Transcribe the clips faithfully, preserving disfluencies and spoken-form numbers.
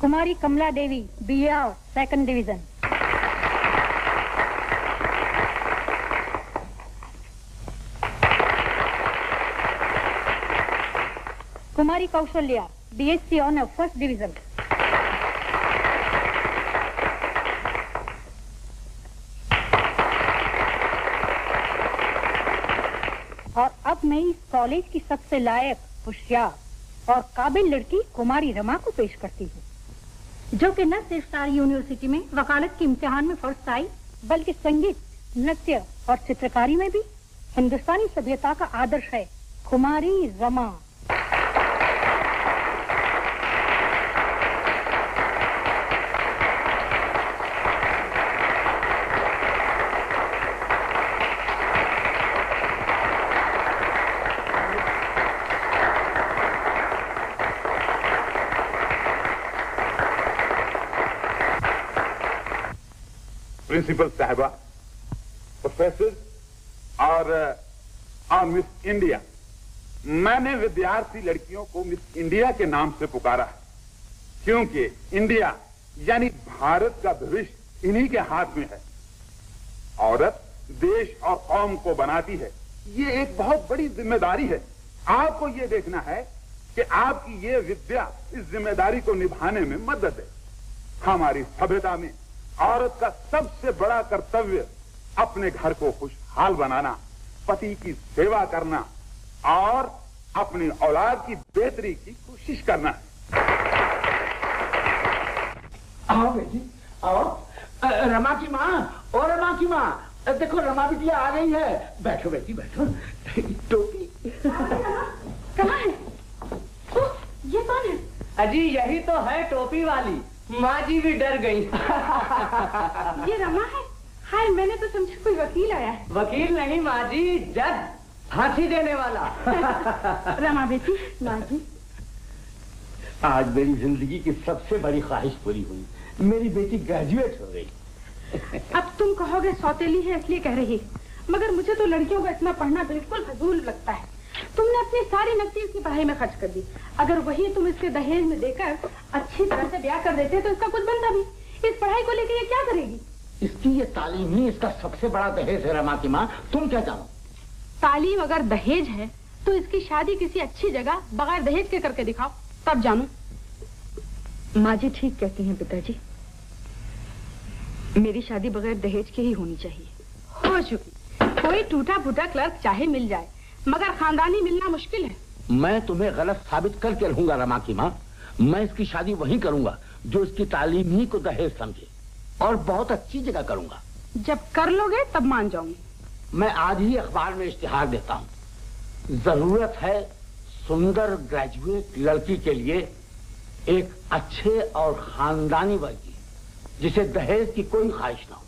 Kumari Kamala Devi, B A हाउस, second division. कुमारी Kaushalya, BSc honour, first division. और अब मैं इस कॉलेज की सबसे लायक, होशियार और काबिल लड़की कुमारी रमा को पेश करती हूँ, जो कि न सिर्फ सारी यूनिवर्सिटी में वकालत के इम्तिहान में फर्स्ट आई, बल्कि संगीत, नृत्य और चित्रकारी में भी हिंदुस्तानी सभ्यता का आदर्श है। कुमारी रमा। प्रिंसिपल साहबा, प्रोफेसर और और मिस इंडिया, मैंने विद्यार्थी लड़कियों को मिस इंडिया के नाम से पुकारा क्योंकि इंडिया यानी भारत का भविष्य इन्हीं के हाथ में है। औरत देश और कौम को बनाती है, ये एक बहुत बड़ी जिम्मेदारी है। आपको ये देखना है कि आपकी ये विद्या इस जिम्मेदारी को निभाने में मदद है। हमारी सभ्यता में औरत का सबसे बड़ा कर्तव्य अपने घर को खुशहाल बनाना, पति की सेवा करना और अपनी औलाद की बेहतरी की कोशिश करना है। आओ बेटी, आओ। रमा की माँ, ओ रमा की माँ, देखो रमा बिटिया आ गई है। बैठो बेटी, बैठो। टोपी कहाँ है? ओ, ये कौन है? अजी यही तो है टोपी वाली। माँ जी भी डर गई। ये रमा है? हाय, मैंने तो समझा कोई वकील आया है। वकील नहीं माँ जी, जज, फांसी देने वाला। रमा बेटी, माँ जी, आज मेरी जिंदगी की सबसे बड़ी ख्वाहिश पूरी हुई। मेरी बेटी ग्रेजुएट हो गई। अब तुम कहोगे सौतेली है इसलिए कह रही, मगर मुझे तो लड़कियों का इतना पढ़ना बिल्कुल फजूल लगता है। तुमने अपनी सारी नकदी की पढ़ाई में खर्च कर दी। अगर वही तुम इसके दहेज में देकर अच्छी तरह से ब्याह कर देते तो इसका कुछ बनता भी। इस पढ़ाई को लेकर ये क्या करेगी? इसकी ये तालीम ही इसका सबसे बड़ा दहेज है। रमा की माँ, तुम क्या जानो? तालीम अगर दहेज है तो इसकी शादी किसी अच्छी जगह बगैर दहेज के करके दिखाओ, तब जानू। माँ जी ठीक कहती है पिताजी, मेरी शादी बगैर दहेज के ही होनी चाहिए। हो चुकी, कोई टूटा फूटा क्लर्क चाहे मिल जाए, मगर खानदानी मिलना मुश्किल है। मैं तुम्हें गलत साबित करके रहूंगा रमा की माँ। मैं इसकी शादी वहीं करूंगा जो इसकी तालीम ही को दहेज समझे, और बहुत अच्छी जगह करूंगा। जब कर लोगे तब मान जाऊंगी। मैं आज ही अखबार में इश्तिहार देता हूँ, जरूरत है सुंदर ग्रेजुएट लड़की के लिए एक अच्छे और खानदानी वर्ग की, जिसे दहेज की कोई ख्वाहिश ना हो।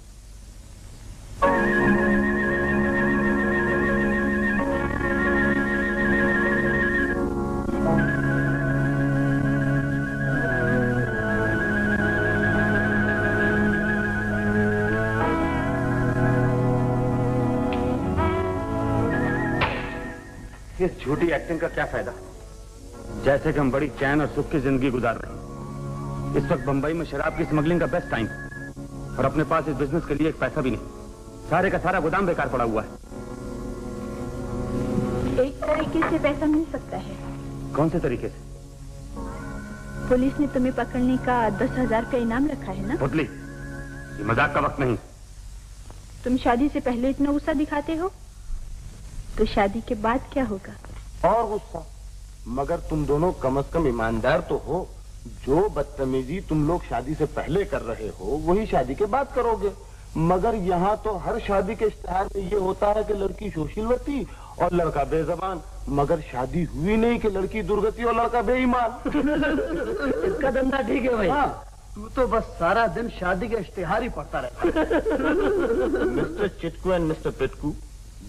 इस झूठी एक्टिंग का क्या फायदा, जैसे कि हम बड़ी चैन और सुख की जिंदगी गुजार रहे हैं। इस वक्त बंबई में शराब की स्मगलिंग का बेस्ट टाइम है, और अपने पास इस बिजनेस के लिए एक पैसा भी नहीं। सारे का सारा गोदाम बेकार पड़ा हुआ है। एक तरीके से पैसा मिल सकता है। कौन से तरीके से? पुलिस ने तुम्हें पकड़ने का दस हजार का इनाम रखा है ना? पुतली, ये मजाक का वक्त नहीं। तुम शादी से पहले इतना गुस्सा दिखाते हो तो शादी के बाद क्या होगा? और गुस्सा, मगर तुम दोनों कम से कम ईमानदार तो हो। जो बदतमीजी तुम लोग शादी से पहले कर रहे हो वही शादी के बाद करोगे। मगर यहाँ तो हर शादी के इश्तिहार में ये होता है कि लड़की शोषिलवती और लड़का बेजबान, मगर शादी हुई नहीं कि लड़की दुर्गति और लड़का बेईमान। इसका धंधा ठीक है भाई। हाँ। तू तो बस सारा दिन शादी के इश्तिहार ही पढ़ता रहता। Mister Chitku and mister Pitku,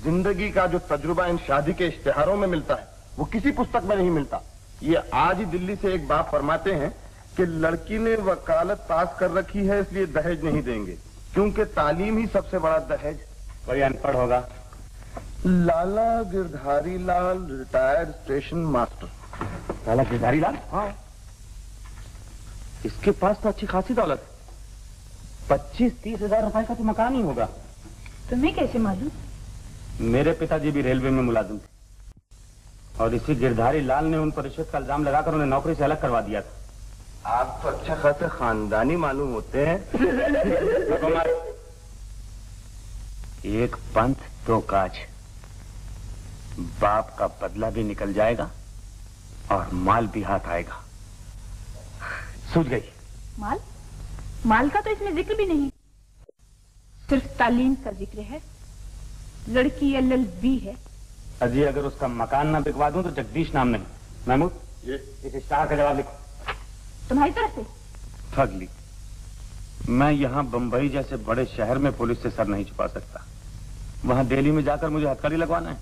जिंदगी का जो तजुर्बा इन शादी के इश्तिहारों में मिलता है वो किसी पुस्तक में नहीं मिलता। ये आज ही दिल्ली से एक बाप फरमाते हैं कि लड़की ने वकालत पास कर रखी है इसलिए दहेज नहीं देंगे, क्योंकि तालीम ही सबसे बड़ा दहेज। कोई अनपढ़ होगा। Lala Girdhari Lal, retired station master. Lala Girdhari Lal? हाँ। इसके पास तो अच्छी खासी दौलत, पच्चीस तीस हजार रुपए का तो मकान ही होगा। तुम्हें कैसे मालूम? मेरे पिताजी भी रेलवे में मुलाजिम थे और इसी गिरधारी लाल ने उन पर रिश्वत का इल्जाम लगाकर उन्हें नौकरी से अलग करवा दिया था। आप तो अच्छा खासा खानदानी मालूम होते हैं। एक पंथ दो काज, बाप का बदला भी निकल जाएगा और माल भी हाथ आएगा। सूझ गई। माल माल का तो इसमें जिक्र भी नहीं, सिर्फ तालीम का जिक्र है। लड़की एल एल बी है। अजी अगर उसका मकान ना बिकवा दूं तो जगदीश नाम नहीं। महमूद ये इसे शाह का जवाब लिखो। तुम्हारी तरफ से? ठग ली। मैं यहाँ बंबई जैसे बड़े शहर में पुलिस से सर नहीं छुपा सकता, वहाँ दिल्ली में जाकर मुझे हथकड़ी लगवाना है।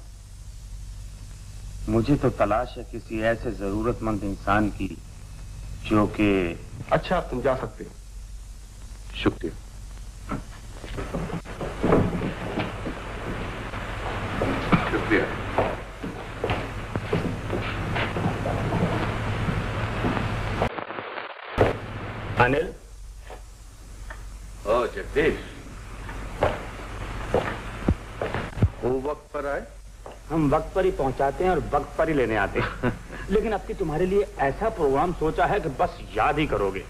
मुझे तो तलाश है किसी ऐसे जरूरतमंद इंसान की जो कि अच्छा। आप तुम जा सकते हो। शुक्रिया। शुक्रिया। अनिल। ओ जगदीश, वो वक्त पर आए। हम वक्त पर ही पहुंचाते हैं और वक्त पर ही लेने आते हैं। लेकिन अब की तुम्हारे लिए ऐसा प्रोग्राम सोचा है कि बस याद ही करोगे।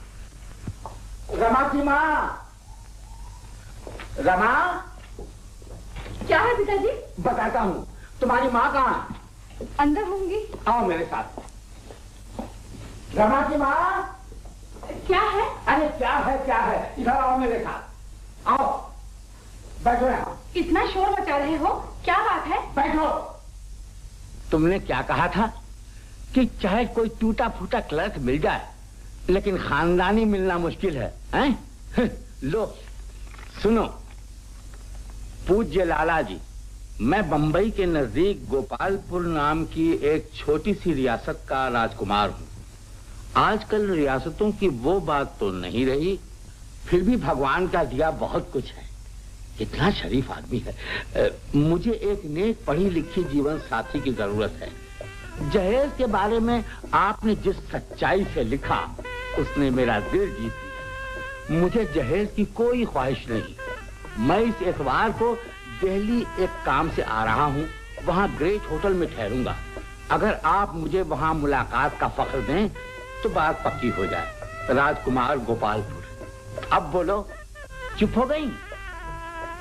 रमा की माँ। रमा। क्या है पिताजी? बताता हूँ। तुम्हारी माँ कहाँ? अंदर होंगी। आओ मेरे साथ। रमा की माँ। क्या है? अरे क्या है क्या है, इधर आओ मेरे साथ। आओ बैठो। यहाँ इतना शोर मचा रहे हो, क्या बात है? बैठो। तुमने क्या कहा था कि चाहे कोई टूटा फूटा क्लर्क मिल जाए लेकिन खानदानी मिलना मुश्किल है, हैं? लो सुनो, पूज्य लाला जी, मैं बंबई के नजदीक गोपालपुर नाम की एक छोटी सी रियासत का राजकुमार हूँ। आजकल रियासतों की वो बात तो नहीं रही, फिर भी भगवान का दिया बहुत कुछ है। इतना शरीफ आदमी है। आ, मुझे एक नेक पढ़ी लिखी जीवन साथी की जरूरत है। जहेज के बारे में आपने जिस सच्चाई से लिखा उसने मेरा दिल जीत लिया। मुझे जहेज की कोई ख्वाहिश नहीं। मैं इस इतवार को दिल्ली एक काम से आ रहा हूँ, वहाँ ग्रेट होटल में ठहरूंगा। अगर आप मुझे वहाँ मुलाकात का फख्र दें तो बात पक्की हो जाए। राजकुमार गोपालपुर। अब बोलो। चुप हो गई?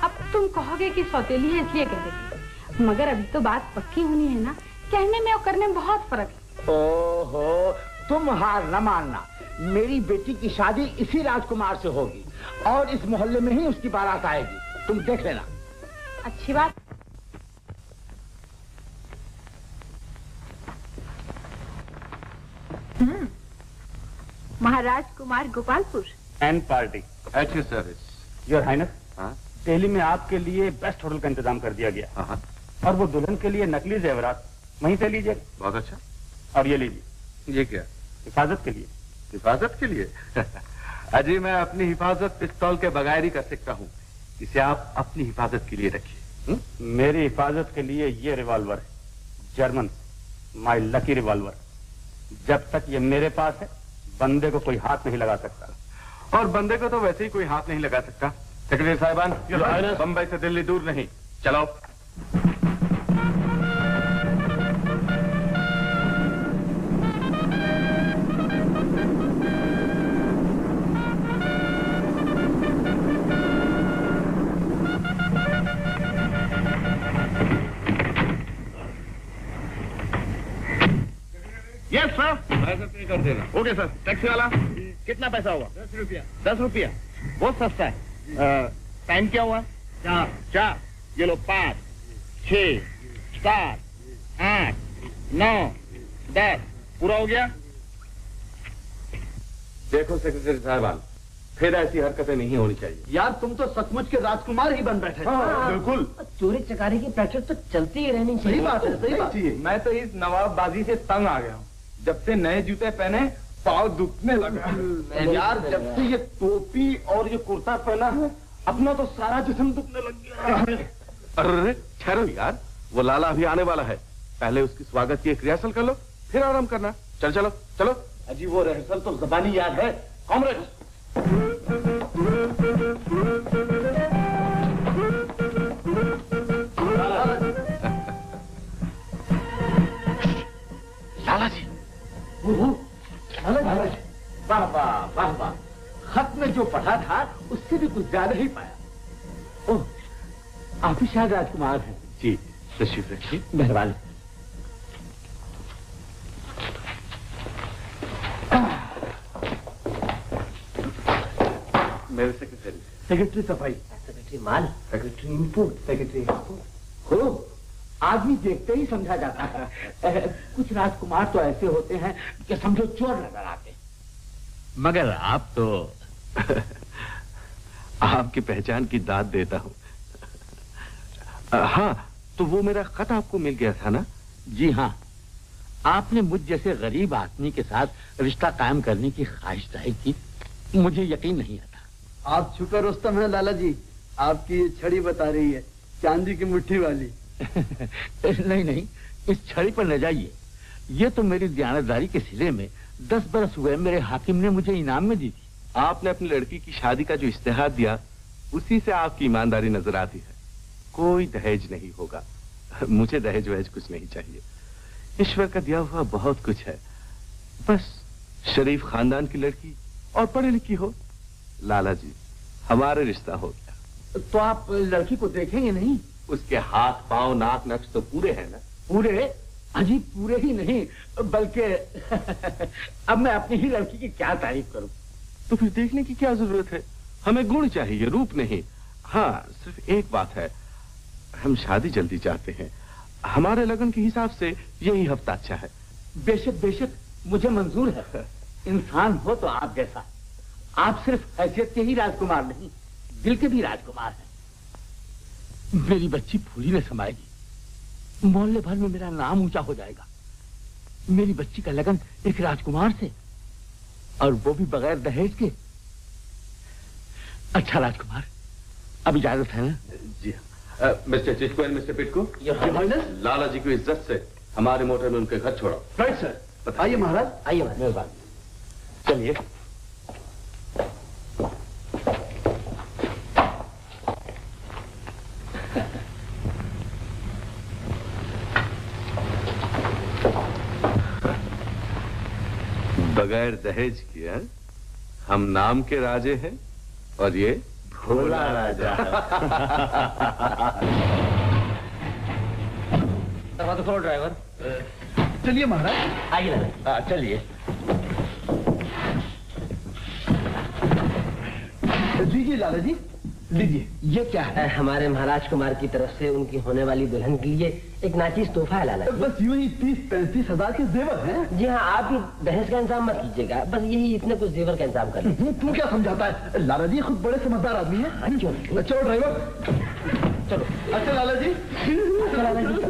अब तुम कहोगे कि सौतेली है इसलिए कह देती, मगर अभी तो बात पक्की होनी है ना। कहने में और करने में बहुत फर्क है। ओहो, तुम हार न मानना। मेरी बेटी की शादी इसी राजकुमार से होगी और इस मोहल्ले में ही उसकी बारात आएगी, तुम देख लेना। अच्छी बात। हम्म, Maharaj Kumar Gopalpur and party at your service your highness. हाँ, दिल्ली में आपके लिए बेस्ट होटल का इंतजाम कर दिया गया और वो दुल्हन के लिए नकली जेवरात वहीं से लीजिए। बहुत अच्छा। और ये लीजिए। ये क्या? हिफाजत के लिए। हिफाजत के लिए? अजी मैं अपनी हिफाजत पिस्तौल के बगैर ही कर सकता हूँ, इसे आप अपनी हिफाजत के लिए रखिए। मेरी हिफाजत के लिए ये रिवॉल्वर है, जर्मन, माई लकी रिवॉल्वर। जब तक ये मेरे पास है बंदे को कोई हाथ नहीं लगा सकता। और बंदे को तो वैसे ही कोई हाथ नहीं लगा सकता। सेक्रेटरी साहिबान, बंबई से दिल्ली दूर नहीं, चलो। Yes sir. पैसे कर देना। Okay sir. टैक्सी वाला कितना पैसा हुआ? दस रुपया। दस रुपया बहुत सस्ता है। टाइम क्या हुआ? चार। चार। ये लो पाँच, छः, सात, आठ, नौ, दस, पूरा हो गया। देखो सेक्रेटरी साहब, फिर ऐसी हरकतें नहीं होनी चाहिए। यार तुम तो सचमुच के राजकुमार ही बन बैठे। बिल्कुल। चोरी चकारी की प्रैक्टिस तो चलती ही रहनी चाहिए। सही बात है, सही बात है। मैं तो इस नवाबबाजी से तंग आ गया हूँ। जब से नए जूते पहने पाँव दुखने लगा। यार जब से ये टोपी और ये कुर्ता पहना है अपना तो सारा जिस्म दुखने लग गया। अरे ठहरो यार, वो लाला अभी आने वाला है, पहले उसकी स्वागत की एक रिहर्सल कर लो फिर आराम करना। चल चलो चलो। अजी वो रिहर्सल तो जबानी याद है, कॉमरेड। लाला जी, लाला जी, वाह वाह वाह वाह, खत में जो पढ़ा था उससे भी कुछ ज्यादा ही पाया। ओह, आप ही शायद राजकुमार हैं। जी, तशरीफ रखिए। मेहरबानी। मेरे सेक्रेटरी सेक्रेटरी सफाई, सेक्रेटरी माल, सेक्रेटरी इनपुट, सेक्रेटरी एक्सपोर्ट। हो, आदमी देखते ही समझा जाता है। कुछ राजकुमार तो ऐसे होते हैं कि समझो चोर नजर आते। मगर आप तो आपकी पहचान की दाद देता हूँ। हाँ, तो वो मेरा खत आपको मिल गया था ना? जी हाँ, आपने मुझ जैसे गरीब आदमी के साथ रिश्ता कायम करने की ख्वाहिश जाहिर की। मुझे यकीन नहीं आता। आप शुक्र रुस्तम हैं लाला जी, आपकी ये छड़ी बता रही है, चांदी की मुट्ठी वाली। नहीं नहीं, इस छड़ी पर न जाइए। ये तो मेरी दयानतदारी के सिले में दस बरस हुए मेरे हाकिम ने मुझे इनाम में दी थी। आपने अपनी लड़की की शादी का जो इश्तेहार दिया, उसी से आपकी ईमानदारी नजर आती है। कोई दहेज नहीं होगा। मुझे दहेज वहेज कुछ नहीं चाहिए। ईश्वर का दिया हुआ बहुत कुछ है। बस शरीफ खानदान की लड़की और पढ़ी लिखी हो। लाला जी, हमारा रिश्ता हो गया। तो आप लड़की को देखेंगे नहीं? उसके हाथ पांव नाक नक्श तो पूरे हैं ना? पूरे? अजी पूरे ही नहीं बल्कि अब मैं अपनी ही लड़की की क्या तारीफ करूं? तो फिर देखने की क्या जरूरत है? हमें गुण चाहिए, रूप नहीं। हाँ, सिर्फ एक बात है, हम शादी जल्दी चाहते हैं। हमारे लगन के हिसाब से यही हफ्ता अच्छा है। बेशक बेशक, मुझे मंजूर है। इंसान हो तो आप जैसा। आप सिर्फ हैसियत के ही राजकुमार नहीं, दिल के भी राजकुमार हैं। मेरी बच्ची फूली न समाएगी। मोहल्ले भर में मेरा नाम ऊंचा हो जाएगा। मेरी बच्ची का लगन एक राजकुमार से, और वो भी बगैर दहेज के। अच्छा राजकुमार, अब इजाजत है ना? जी हाँ। Mister Chitko and mister Pitko, Lala ji की इज्जत से हमारे मोटर में उनके घर छोड़ा। Right sir. बताइए महाराज। आइए महाराज, चलिए। बगैर दहेज किया हम नाम के राजे हैं, और ये भोला राजा। दरवाजा खोलो ड्राइवर। चलिए महाराज। आइए ना, चलिए। लीजिए लाला जी, लीजिए। ये क्या है? हमारे महाराज कुमार की तरफ से उनकी होने वाली दुल्हन के लिए एक नाचीज तोहफा है लाला जी। बस यूं ही तीस पैंतीस हजार के जेवर हैं। जी हाँ, आप भी दहेज का इंतजाम मत कीजिएगा, बस यही इतने कुछ जेवर का इंतजाम कर लीजिए। तू क्या समझाता है लाला जी, खुद बड़े समझदार आदमी है। चलो ड्राइवर, चलो। अच्छा लाला जी, अच्छा लाला जी।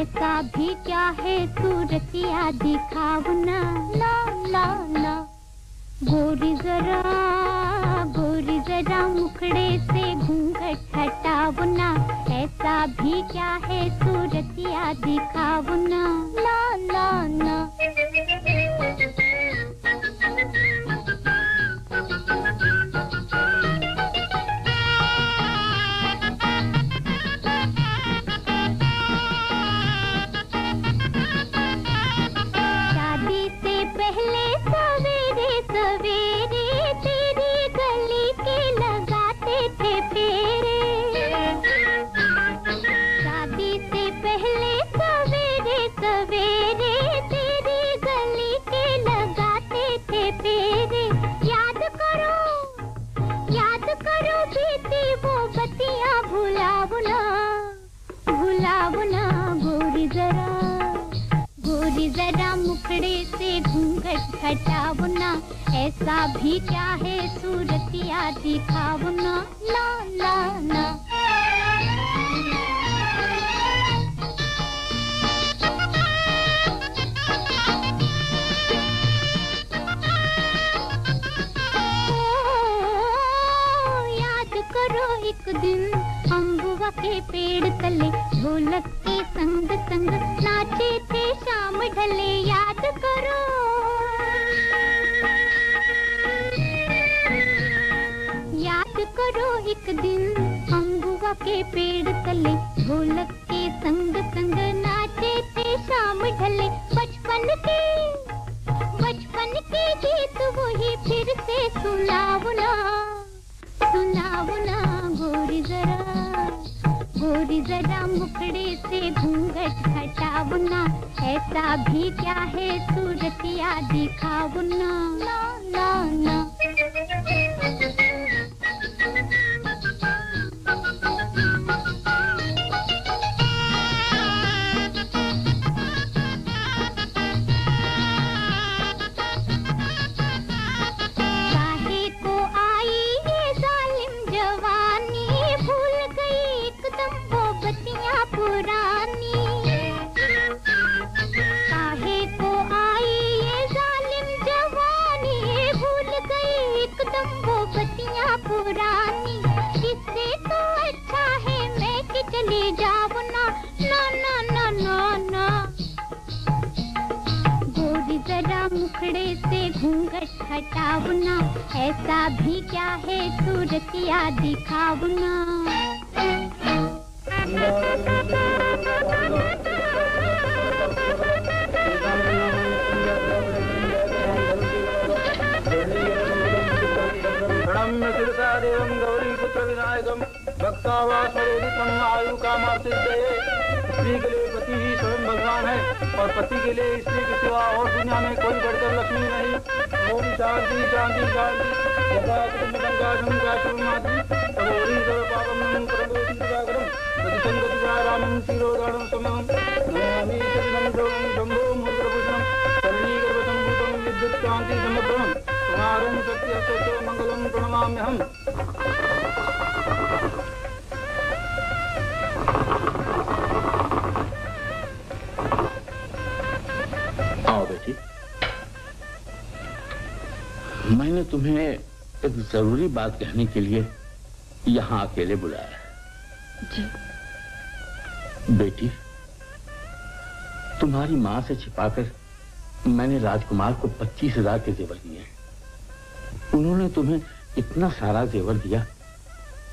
ऐसा भी क्या है सूरतिया दिखाओ ना, ना ना ना। गोरी जरा, गोरी जरा मुखड़े से घूंघट हटाओ ना, ऐसा भी क्या है सूरतिया दिखाओ ना, ना ना ना। गोरी जरा मुखड़े से घूंघट घटाओ ना, ऐसा भी क्या है सूरतिया दिखाओ ना, ला ला ना। एक दिन अम्बुआ के पेड़ तले ढोलक के संग संग नाचे थे शाम ढले, याद करो याद करो एक दिन अम्बुआ के पेड़ तले ढोलक के संग संग नाचे थे शाम ढले। बचपन के बचपन के गीत वही फिर से सुनाओ ना, सुनाओ ना। गोरी जरा गोरी जरा मुखड़े से घूंघट हटाओ ना, ऐसा भी क्या है सूरतिया दिखाओ ना, ना ना ना। हटाओ ना, ऐसा भी क्या है सूरतिया दिखाओ ना। देवम गौरी पुत्र विनायकम भक्तावासम आयु कामार्तिष्ठये। स्त्री के लिए पति ही स्वयं भगवान है और पति के लिए स्त्री के सिवा और दुनिया में कोई बढ़कर लक्ष्मी नहीं। ओम शांति शांति शांति विद्युत शांति समर्पणम कुमारम सत्य मंगलम प्रणमाम्य हम। मैंने तुम्हें एक जरूरी बात कहने के लिए यहाँ अकेले बुलाया जी। बेटी, तुम्हारी माँ से छिपाकर मैंने राजकुमार को पच्चीस हजार के जेवर दिए। उन्होंने तुम्हें इतना सारा जेवर दिया,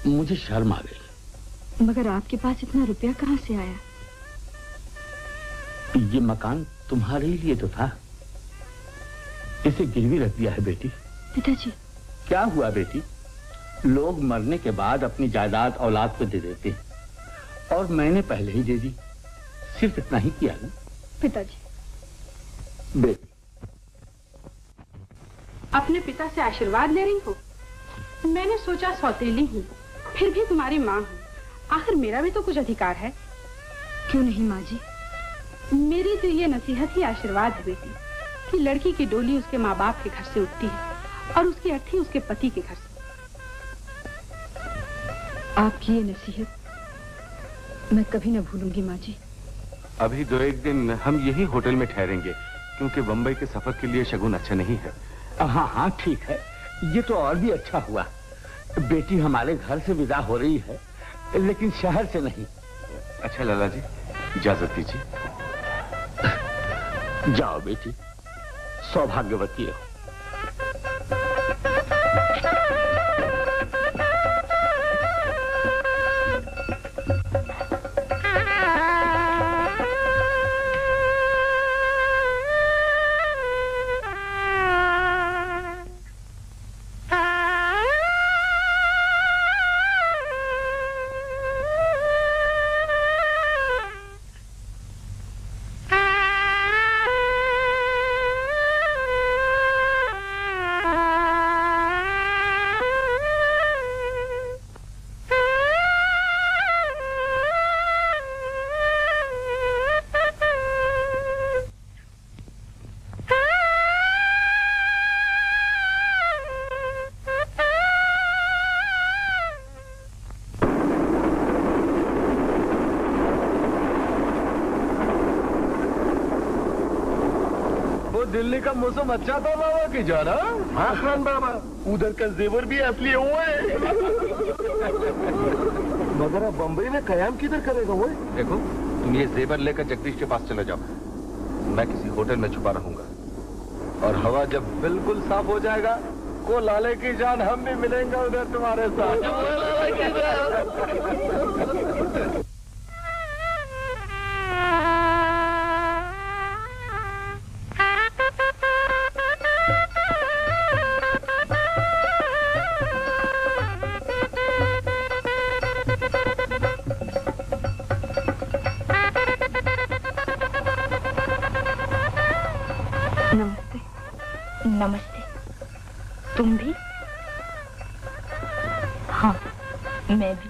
मुझे शर्म आ गई। मगर आपके पास इतना रुपया कहाँ से आया? ये मकान तुम्हारे लिए तो था, इसे गिरवी रख दिया है बेटी। पिताजी। क्या हुआ बेटी? लोग मरने के बाद अपनी जायदाद औलाद को दे देते हैं और मैंने पहले ही दे दी, सिर्फ इतना ही किया ना पिताजी। बेटी, अपने पिता से आशीर्वाद ले रही हो? मैंने सोचा सौतेली हूँ, फिर भी तुम्हारी माँ हूँ, आखिर मेरा भी तो कुछ अधिकार है। क्यों नहीं माँ जी, मेरी तो ये नसीहत ही आशीर्वाद है बेटी कि लड़की की डोली उसके माँ बाप के घर से उठती है और उसकी अर्थी उसके पति के घर से। आपकी ये नसीहत मैं कभी न भूलूंगी माँ जी। अभी दो एक दिन हम यही होटल में ठहरेंगे क्योंकि बंबई के सफर के लिए शगुन अच्छा नहीं है। हाँ हाँ ठीक है, ये तो और भी अच्छा हुआ। बेटी हमारे घर से विदा हो रही है लेकिन शहर से नहीं। अच्छा लाला जी, इजाजत दीजिए। जाओ बेटी, सौभाग्यवती हो। दिल्ली का मौसम अच्छा तो बाबा की जाना आसमान बाबा उधर का जेवर भी असली हुआ है। मगर अब बंबई में कयाम किधर करेगा वो? देखो तुम ये जेवर लेकर जगदीश के पास चले जाओ, मैं किसी होटल में छुपा रहूंगा और हवा जब बिल्कुल साफ हो जाएगा को लाले की जान हम भी मिलेंगे उधर तुम्हारे साथ। नमस्ते। तुम भी? हाँ मैं भी।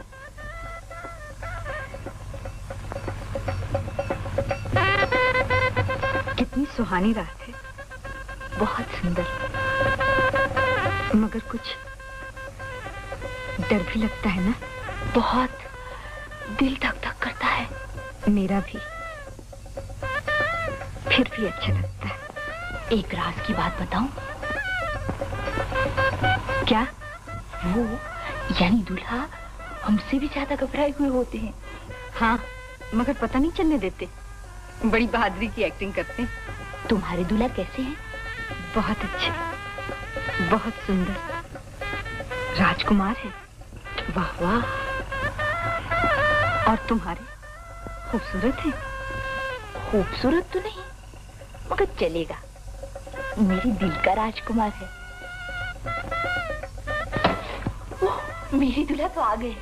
कितनी सुहानी रात है, बहुत सुंदर, मगर कुछ डर भी लगता है ना? बहुत दिल धक धक करता है। मेरा भी। फिर भी अच्छा लगता है। एक राज की बात बताऊं क्या? वो यानी दूल्हा हमसे भी ज्यादा घबराए हुए होते हैं। हाँ मगर पता नहीं चलने देते, बड़ी बहादुरी की एक्टिंग करते हैं। तुम्हारे दूल्हा कैसे हैं? बहुत अच्छे, बहुत सुंदर, राजकुमार है। वाह वाह। और तुम्हारे खूबसूरत है। खूबसूरत तो नहीं मगर चलेगा, मेरे दिल का राजकुमार है। ओ, मेरी दूल्हा तो आ गए।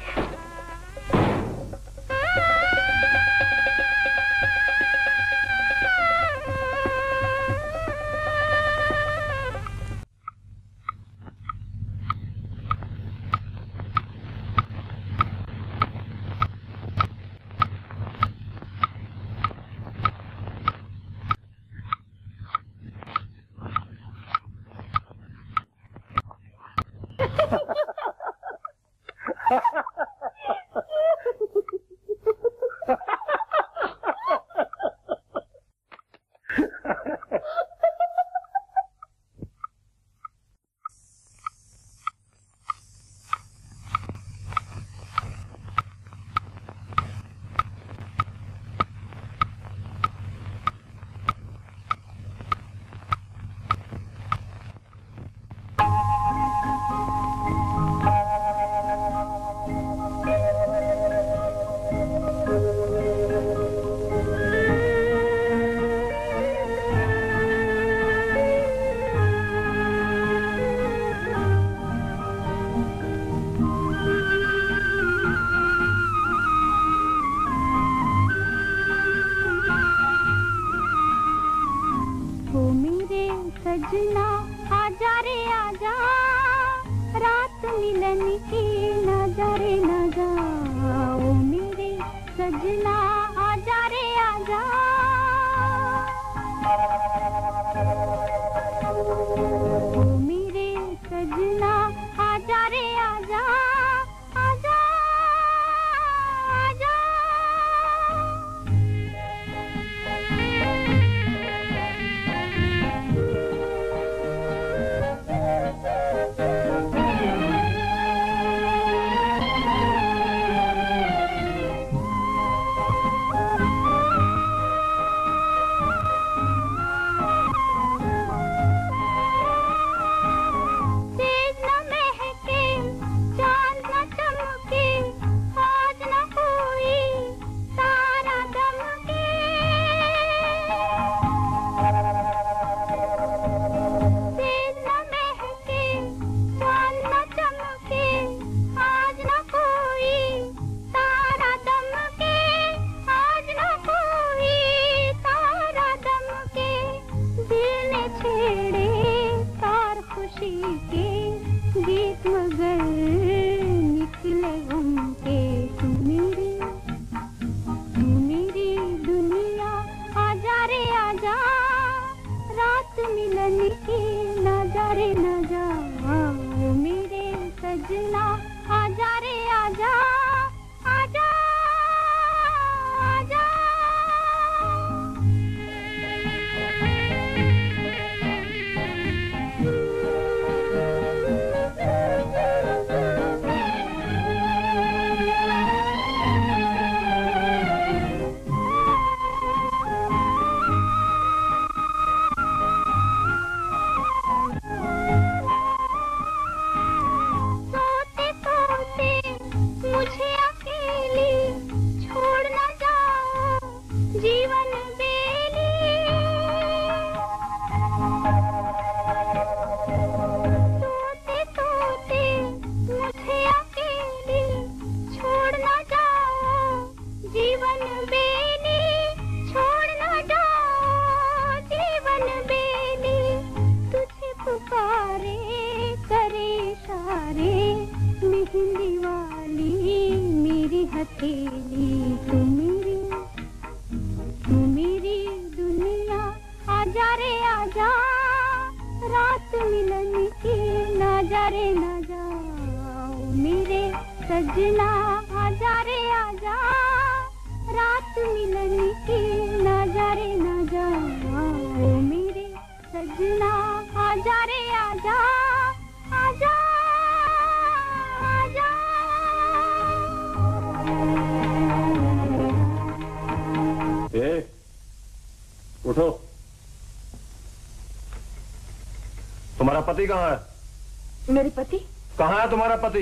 पति कहाँ है? मेरे पति? कहाँ है तुम्हारा पति?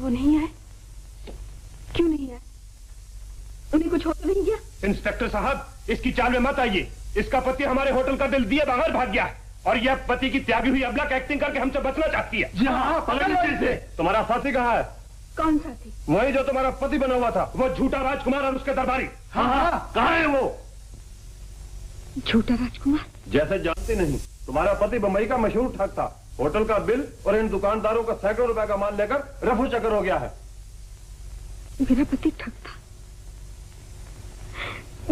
वो नहीं आए। क्यों नहीं आए? उन्हें कुछ हो तो नहीं गया? इंस्पेक्टर साहब, इसकी चाल में मत आइए। इसका पति हमारे होटल का दिल दिए बगैर भाग गया और यह पति की त्यागी हुई अबला एक्टिंग करके हमसे बचना चाहती है। जी हाँ, पकड़ से। तुम्हारा साथी कहाँ है? कौन साथी? वही जो तुम्हारा पति बना हुआ था, वो झूठा राजकुमार और उसके दरबारी। हाँ हाँ, कहाँ है वो झूठा राजकुमार? जैसे जानते नहीं, तुम्हारा पति बंबई का मशहूर ठग था। होटल का बिल और इन दुकानदारों का सैकड़ों रुपए का माल लेकर रफू चक्कर हो गया है। मेरा पति ठग था?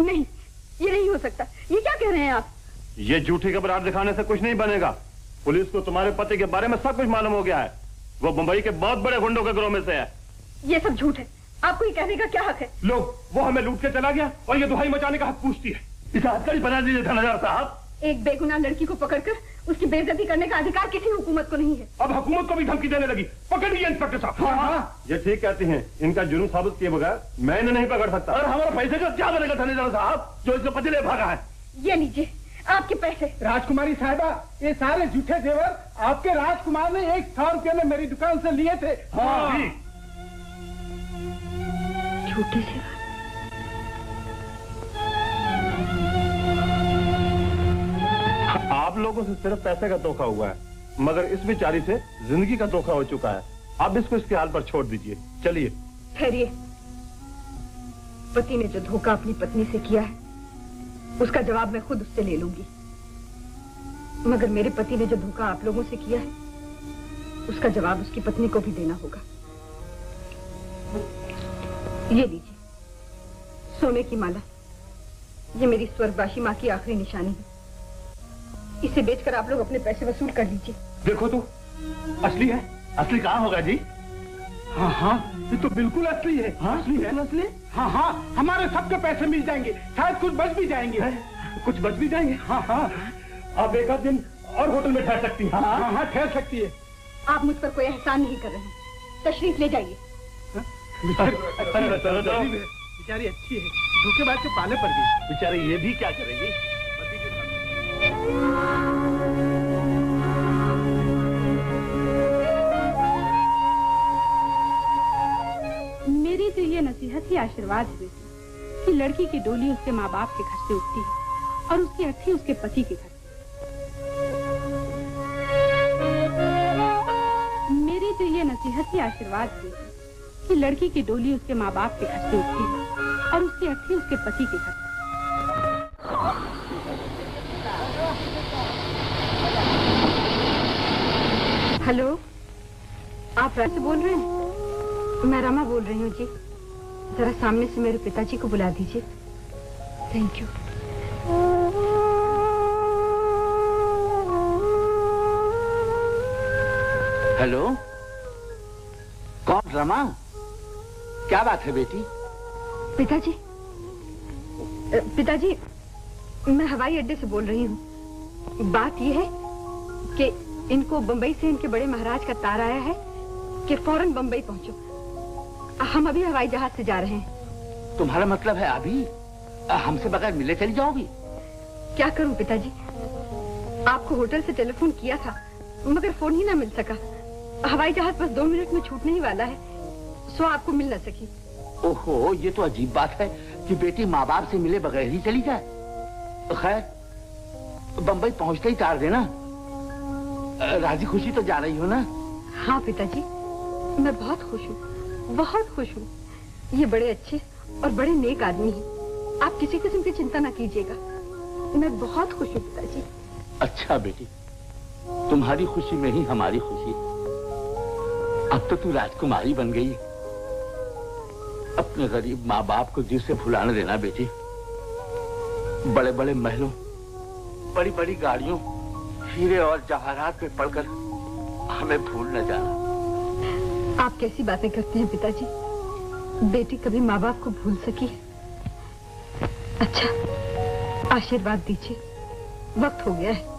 नहीं, ये नहीं हो सकता। ये क्या कह रहे हैं आप? ये झूठी खबर दिखाने से कुछ नहीं बनेगा। पुलिस को तुम्हारे पति के बारे में सब कुछ मालूम हो गया है। वो बंबई के बहुत बड़े गुंडों के गिरोह में से है। ये सब झूठ है। आपको ये कहने का क्या हक है? लो, वो हमें लूट के चला गया और ये दुहाई मचाने का हक पूछती है। इसे हत्या बना दीजिए थानेदार साहब। एक बेगुनाह लड़की को पकड़कर उसकी बेइज्जती करने का अधिकार किसी हुकूमत को नहीं है। अब हुकूमत को भी धमकी देने लगी। पकड़िए इंस्पेक्टर साहब। हाँ हाँ, ये ठीक कहते हैं। इनका जुर्म साबित किए बगैर मैं इन्हें नहीं पकड़ सकता। और हमारा पैसे का क्या बनेगा थानेदार साहब, जो इसको पति ले भागा है? ये लीजिए आपके पैसे। राजकुमारी साहिबा, ये सारे झूठे जेवर आपके राजकुमार ने एक सौ रुपये में मेरी दुकान से लिए थे। झूठे जेवर? आप लोगों से सिर्फ पैसे का धोखा हुआ है, मगर इस बेचारी से जिंदगी का धोखा हो चुका है। आप इसको इसके हाल पर छोड़ दीजिए। चलिए। ठहरिए, पति ने जो धोखा अपनी पत्नी से किया है उसका जवाब मैं खुद उससे ले लूंगी, मगर मेरे पति ने जो धोखा आप लोगों से किया है उसका जवाब उसकी पत्नी को भी देना होगा। ये लीजिए सोने की माला, ये मेरी स्वर्गवासी माँ की आखिरी निशानी है। इसे बेचकर आप लोग अपने पैसे वसूल कर लीजिए। देखो तो, असली है। असली कहाँ होगा जी? हाँ हाँ, ये तो बिल्कुल असली है। हाँ, असली है, असली। हाँ हाँ, हमारे सबके पैसे मिल जाएंगे, शायद कुछ बच भी जाएंगे। कुछ बच भी जाएंगे। हाँ हाँ, आप एक आध दिन और होटल में ठहर सकती है। हाँ हाँ हाँ, ठहर सकती है। आप मुझ पर कोई एहसान नहीं कर रहे हैं। तशरीफ ले जाइए। बेचारी अच्छी है, धोखेबाज के पाले पड़ गई। बेचारे ये भी क्या करेंगे। मेरी तो ये नसीहत ही आशीर्वाद हुई कि लड़की की डोली उसके माँ बाप के घर से उठती है और उसकी अट्ठी उसके पति के घर। मेरी तो ये नसीहत ही आशीर्वाद हुई कि लड़की की डोली उसके माँ बाप के घर से उठती है और उसकी अट्ठी उसके पति के घर। हेलो, आप राज से बोल रहे हैं? मैं रमा बोल रही हूँ जी। जरा सामने से मेरे पिताजी को बुला दीजिए। Thank you. हेलो, कौन? रमा, क्या बात है बेटी? पिताजी, पिताजी मैं हवाई अड्डे से बोल रही हूँ। बात यह है कि इनको बंबई से इनके बड़े महाराज का तार आया है कि फौरन बंबई पहुँचो। हम अभी हवाई जहाज से जा रहे हैं। तुम्हारा मतलब है अभी हमसे बगैर मिले चली जाओगी? क्या करूं पिताजी, आपको होटल से टेलीफोन किया था मगर फोन ही ना मिल सका। हवाई जहाज बस दो मिनट में छूटने ही वाला है, सो आपको मिल ना सकी। ओहो, ये तो अजीब बात है कि बेटी माँ बाप से मिले बगैर ही चली जाए। खैर, बम्बई पहुँचते ही तार देना। राजी खुशी तो जा रही हो ना? हाँ पिताजी, मैं बहुत खुश हूँ, बहुत खुश हूँ। ये बड़े अच्छे और बड़े नेक आदमी हैं। आप किसी किस्म की चिंता ना कीजिएगा, मैं बहुत खुश हूँ पिताजी। अच्छा बेटी, तुम्हारी खुशी में ही हमारी खुशी। अब तो तू राजकुमारी बन गई। अपने गरीब माँ बाप को जी से भुलाने देना बेटी। बड़े बड़े महलों, बड़ी बड़ी गाड़ियों, हीरे और जवाहरात पे पड़कर हमें भूल न जाना। आप कैसी बातें करते हैं पिताजी? बेटी कभी माँ बाप को भूल सकी है? अच्छा आशीर्वाद दीजिए, वक्त हो गया है।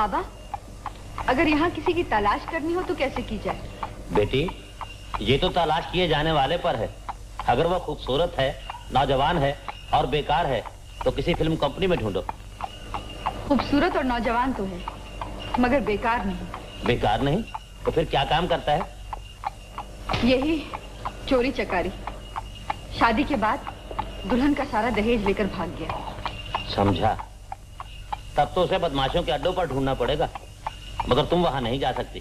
बाबा, अगर यहाँ किसी की तलाश करनी हो तो कैसे की जाए? बेटी, ये तो तलाश किए जाने वाले पर है। अगर वह खूबसूरत है, नौजवान है और बेकार है तो किसी फिल्म कंपनी में ढूंढो। खूबसूरत और नौजवान तो है मगर बेकार नहीं। बेकार नहीं तो फिर क्या काम करता है? यही चोरी चकारी। शादी के बाद दुल्हन का सारा दहेज लेकर भाग गया। समझा। तब तो उसे बदमाशों के अड्डों पर ढूंढना पड़ेगा मगर तुम वहां नहीं जा सकती।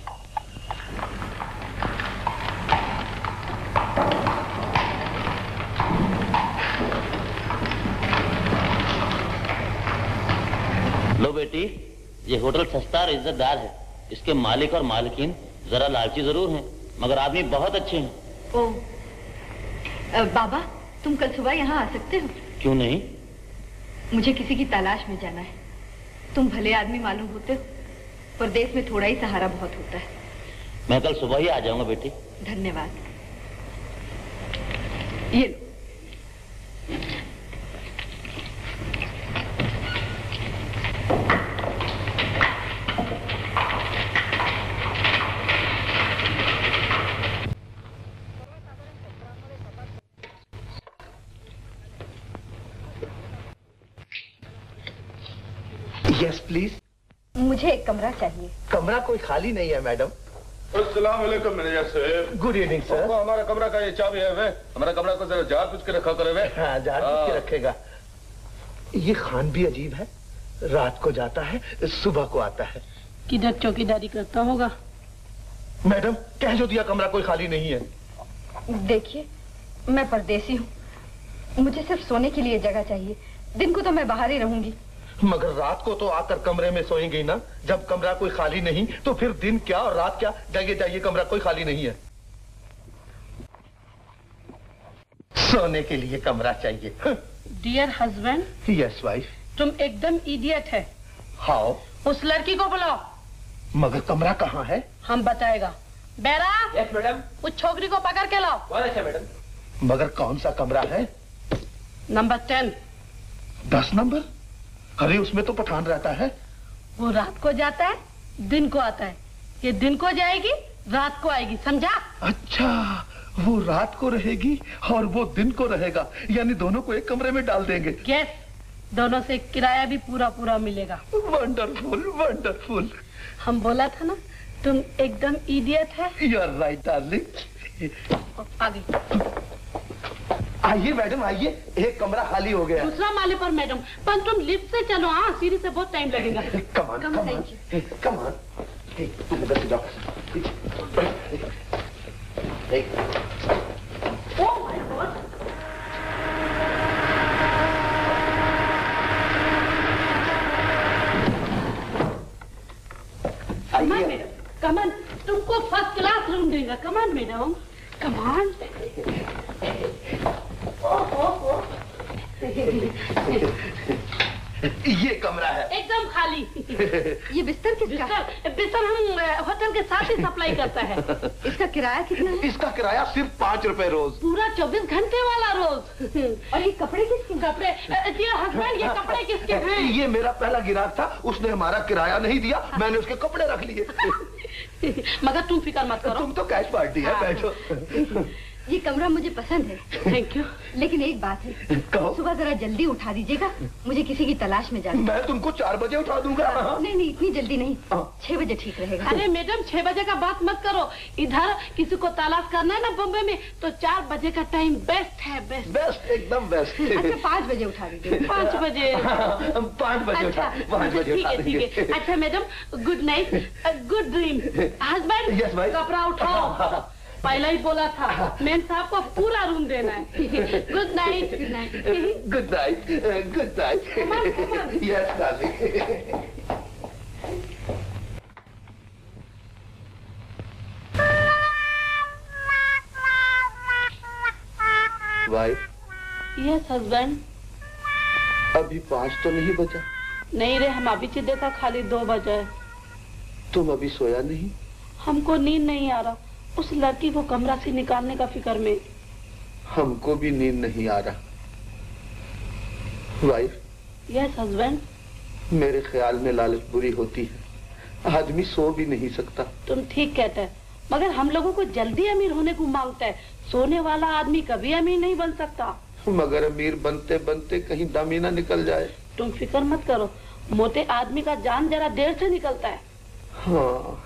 लो बेटी, ये होटल सस्ता और इज्जतदार है। इसके मालिक और मालकिन जरा लालची जरूर हैं, मगर आदमी बहुत अच्छे हैं। ओ, बाबा तुम कल सुबह यहाँ आ सकते हो? क्यों नहीं? मुझे किसी की तलाश में जाना है। तुम भले आदमी मालूम होते हो, पर देश में थोड़ा ही सहारा बहुत होता है। मैं कल सुबह ही आ जाऊंगा बेटी। धन्यवाद। ये लो। Yes please. मुझे एक कमरा चाहिए। कमरा कोई खाली नहीं है मैडम। अस्सलाम वालेकुम मैनेजर साहब। Good evening sir. हमारा कमरा का ये चाबी है वे। हमारा कमरा को जरा जार पूछ के रखा करे वे। हाँ, जार पूछ के रखेगा। ये खान भी अजीब है, रात को जाता है सुबह को आता है। किधर चौकीदारी करता होगा? मैडम कह जो दिया कमरा कोई खाली नहीं है। देखिए मैं परदेसी हूँ, मुझे सिर्फ सोने के लिए जगह चाहिए। दिन को तो मैं बाहर ही रहूंगी मगर रात को तो आकर कमरे में सोएंगे ना। जब कमरा कोई खाली नहीं तो फिर दिन क्या और रात क्या। जाइए जाइए, कमरा कोई खाली नहीं है। सोने के लिए कमरा चाहिए। Dear husband. Yes wife. तुम एकदम इडियट है। हाउ? उस लड़की को बुलाओ। मगर कमरा कहाँ है? हम बताएगा। बेरा। Yes madam. उस छोकरी को पकड़ के लाओ। बहुत अच्छा मैडम। मगर कौन सा कमरा है? Number ten. दस नंबर? अरे उसमें तो पठान रहता है। वो रात को जाता है दिन को आता है। ये दिन को जाएगी रात को आएगी, समझा? अच्छा, वो रात को रहेगी और वो दिन को रहेगा, यानी दोनों को एक कमरे में डाल देंगे। यस, दोनों से किराया भी पूरा पूरा मिलेगा। Wonderful wonderful. हम बोला था ना तुम एकदम इडियट है। You are right darling. आगे आइए मैडम आइए, एक कमरा खाली हो गया। दूसरा माले पर मैडम, पर तुम लिफ्ट से चलो। हाँ सीढ़ी से बहुत टाइम लगेगा। Come on come on come on. इधर से जाओ। Oh my God. Come on madam, come on. तुमको फर्स्ट क्लास रूम देगा। Come on madam, come on. Oh, oh, oh. ये कमरा है एकदम खाली। ये बिस्तर किसका? बिस्तर, बिस्तर हम होटल के साथ ही सप्लाई करता है। इसका किराया कितना है? इसका किराया सिर्फ पाँच रुपए रोज, पूरा चौबीस घंटे वाला रोज। और ये कपड़े किसके? कपड़े डियर हस्बैंड, ये कपड़े किसके हैं? ये मेरा पहला गिराक था, उसने हमारा किराया नहीं दिया, मैंने उसके कपड़े रख लिए। मगर तुम फिक्र मत करो, तुम तो कैश पार्टी है। बैठो। ये कमरा मुझे पसंद है। Thank you. लेकिन एक बात है, सुबह जरा जल्दी उठा दीजिएगा, मुझे किसी की तलाश में जाना। मैं तुमको चार बजे उठा दूंगा। नहीं नहीं इतनी जल्दी नहीं, छह बजे ठीक रहेगा। अरे मैडम छह बजे का बात मत करो, इधर किसी को तलाश करना है ना बम्बई में तो चार बजे का टाइम बेस्ट है। बेस्ट बेस्ट एकदम बेस्ट। अच्छा पाँच बजे उठा दीजिए। पाँच बजे पाँच बजे ठीक है ठीक है। अच्छा madam good night, good dream. Husband कपड़ा उठाओ, पहला ही बोला था मैम साहब को पूरा रूम देना है। Good night. Good night good night good night. Yes darling. Wife. Yes husband. अभी पाँच तो नहीं बजा? नहीं रे, हम अभी चिदे था खाली दो बजे। तुम अभी सोया नहीं? हमको नींद नहीं आ रहा, उस लड़की को कमरा से निकालने का फिक्र में। हमको भी नींद नहीं आ रहा। वाइफ। Yes husband. मेरे ख्याल में लालच बुरी होती है, आदमी सो भी नहीं सकता। तुम ठीक कहते हैं, मगर हम लोगों को जल्दी अमीर होने को मांगता है। सोने वाला आदमी कभी अमीर नहीं बन सकता। मगर अमीर बनते बनते कहीं दामिना निकल जाए। तुम फिक्र मत करो, मोटे आदमी का जान जरा देर से निकलता है। हाँ।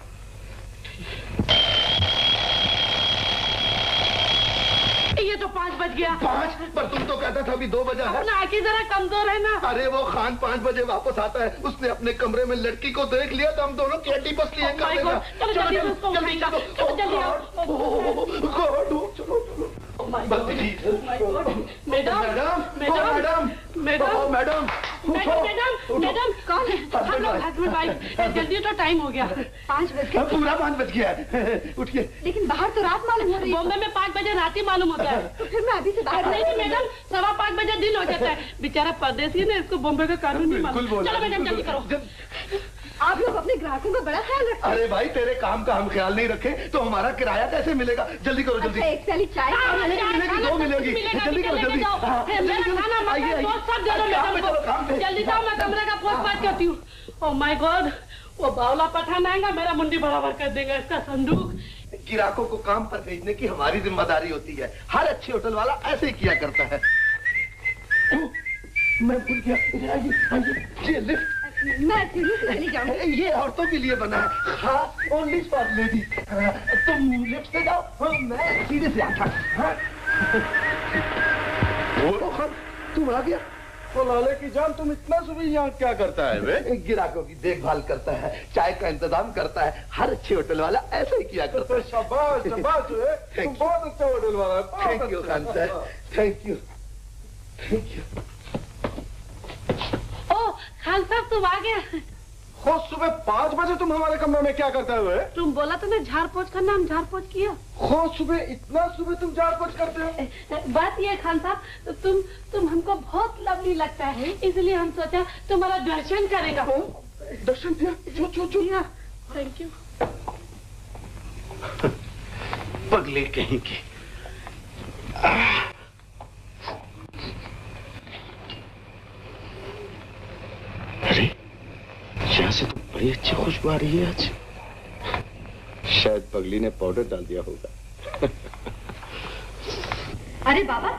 ये तो पाँच बज गया। पाँच? पर तुम तो कहता था अभी दो बजा है। अपना आँखें जरा कमजोर है ना। अरे वो खान पाँच बजे वापस आता है, उसने अपने कमरे में लड़की को देख लिया तो हम दोनों कैटी बस लिए। चलो जल्दी उसको उठाएगा। चलो जल्दी आओ। चलो madam madam madam madam madam madam कौन है? हम लोग हस्बैंड वाइफ। जल्दी तो टाइम हो गया, पाँच बज गया, पूरा पाँच बज गया है। उठिए। लेकिन बाहर तो रात मालूम हो रही है। बॉम्बे में पाँच बजे रात ही मालूम होता है। तो फिर मैं अभी से बाहर नहीं। मैडम सवा पाँच बजे दिन हो जाता है। बेचारा परदेसी ने, इसको बॉम्बे का कानून नहीं मालूम। चलो मैडम जल्दी करो। आप लोग अपने ग्राहकों का बड़ा ख्याल रखते हैं। अरे भाई तेरे काम का हम ख्याल नहीं रखे तो हमारा किराया कैसे मिलेगा? जल्दी करो जल्दी। एक थैली चाय मिलेगी, दो मिलेगी। जल्दी करो जल्दी। जल्दी जाओ, मैं कमरे का पोस्ट बात करती हूँ। ओह माय गॉड, वो बावला पठान आएगा, मेरा मुंडी बराबर कर देगा इसका संदूक। ग्राहकों को काम पर भेजने की हमारी जिम्मेदारी होती है। हर अच्छे होटल वाला ऐसे ही किया करता है। मैं भूल गया, मैं चली जाऊँ। ये औरतों के लिए बना है। हाँ, ओनली फॉर लेडी। तुम लिफ्ट से जाओ, मैं सीधे से आता हूँ। तुम आ गया? तो लाले की जान, तुम इतना सुबह यहाँ क्या करता है? वे ग्राहकों की देखभाल करता है, चाय का इंतजाम करता है। हर अच्छे होटल वाला ऐसा ही किया करता है। शाबाश शाबाश, तुम बहुत अच्छा होटल वाला है। थैंक यू खान साहब, thank you thank you. Khan साहब तुम आ गया? खुद सुबह पाँच बजे तुम हमारे कमरे में क्या करते हुए? तुम बोला तो मैं झाड़ पोछ करना, हम झाड़ पोछ किया। खुद सुबह इतना सुबह तुम झाड़ पोछ करते हो? बात ये खान साहब, तुम तुम हमको बहुत लवली लगता है, इसलिए हम सोचा तुम्हारा दर्शन करेगा। दर्शन दिया? जो जो जो दिया। Thank you. पगले कहीं के। अरे यहाँ से तो बड़ी अच्छी खुशबू आ रही है आज। शायद पगली ने पाउडर डाल दिया होगा। अरे बाबा,